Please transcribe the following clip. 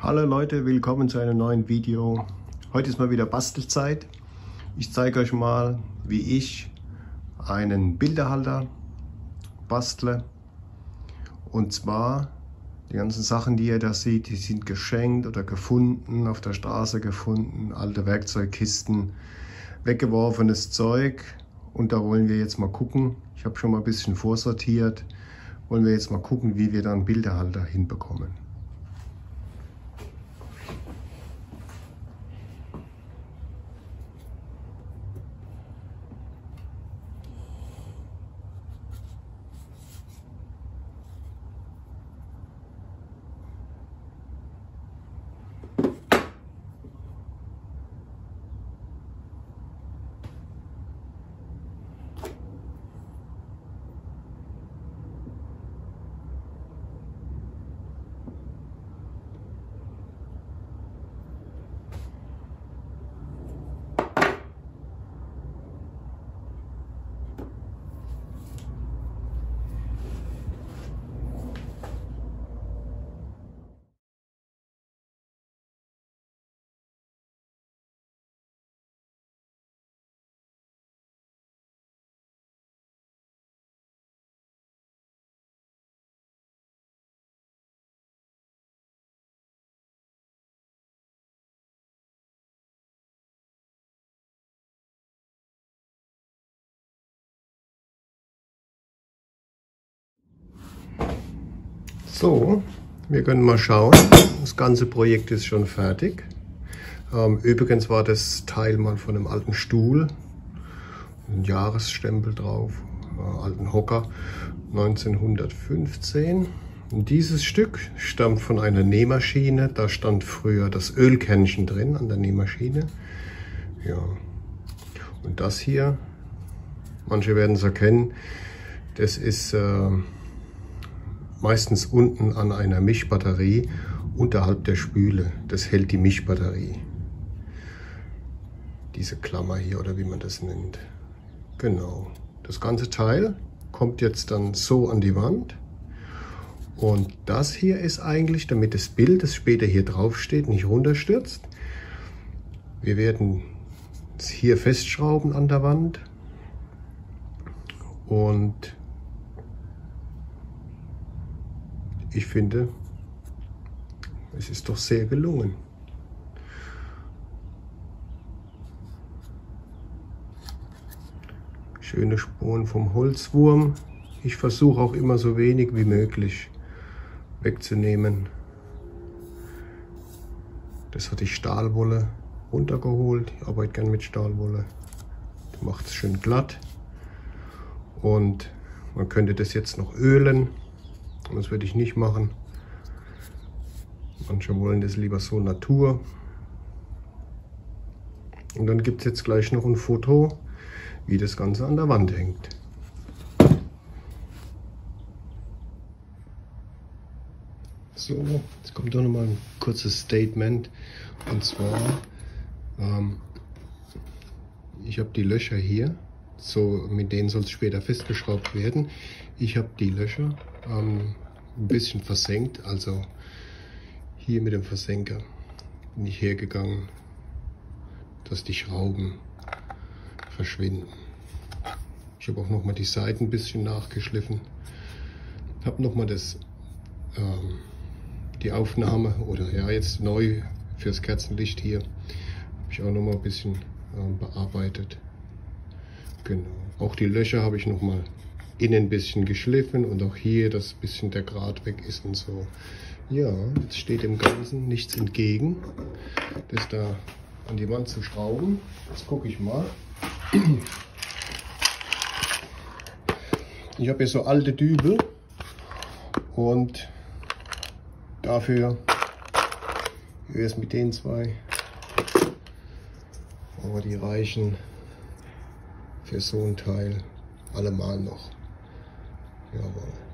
Hallo Leute, willkommen zu einem neuen Video. Heute ist mal wieder Bastelzeit. Ich zeige euch mal, wie ich einen Bilderhalter bastle. Und zwar die ganzen Sachen, die ihr da seht, die sind geschenkt oder gefunden, auf der Straße gefunden, alte Werkzeugkisten, weggeworfenes Zeug. Und da wollen wir jetzt mal gucken. Ich habe schon mal ein bisschen vorsortiert. Wollen wir jetzt mal gucken, wie wir da einen Bilderhalter hinbekommen. So, wir können mal schauen. Das ganze Projekt ist schon fertig. Übrigens war das Teil mal von einem alten Stuhl, ein Jahresstempel drauf, alten Hocker, 1915. Und dieses Stück stammt von einer Nähmaschine. Da stand früher das Ölkännchen drin an der Nähmaschine. Ja. Und das hier, manche werden es erkennen, das ist meistens unten an einer Mischbatterie unterhalb der Spüle. Das hält die Mischbatterie. Diese Klammer hier oder wie man das nennt. Genau. Das ganze Teil kommt jetzt dann so an die Wand. Und das hier ist eigentlich, damit das Bild, das später hier drauf steht, nicht runterstürzt. Wir werden es hier festschrauben an der Wand. Und ich finde, es ist doch sehr gelungen. Schöne Spuren vom Holzwurm. Ich versuche auch immer so wenig wie möglich wegzunehmen. Das hatte ich Stahlwolle runtergeholt. Ich arbeite gern mit Stahlwolle. Das macht es schön glatt. Und man könnte das jetzt noch ölen. Das würde ich nicht machen. Manche wollen das lieber so Natur. Und dann gibt es jetzt gleich noch ein Foto, wie das Ganze an der Wand hängt. So, jetzt kommt doch nochmal ein kurzes Statement. Und zwar, ich habe die Löcher hier. So, mit denen soll es später festgeschraubt werden. Ich habe die Löcher ein bisschen versenkt, also hier mit dem Versenker bin ich hergegangen, dass die Schrauben verschwinden. Ich habe auch nochmal die Seiten ein bisschen nachgeschliffen, habe nochmal die Aufnahme oder ja jetzt neu fürs Kerzenlicht hier, habe ich auch nochmal ein bisschen bearbeitet. Genau. Auch die Löcher habe ich nochmal innen ein bisschen geschliffen und auch hier, dass ein bisschen der Grat weg ist und so. Ja, jetzt steht dem Ganzen nichts entgegen, das da an die Wand zu schrauben. Jetzt gucke ich mal. Ich habe hier so alte Dübel und dafür, wie wäre es mit den zwei? Aber die reichen für so ein Teil allemal noch. Jawohl.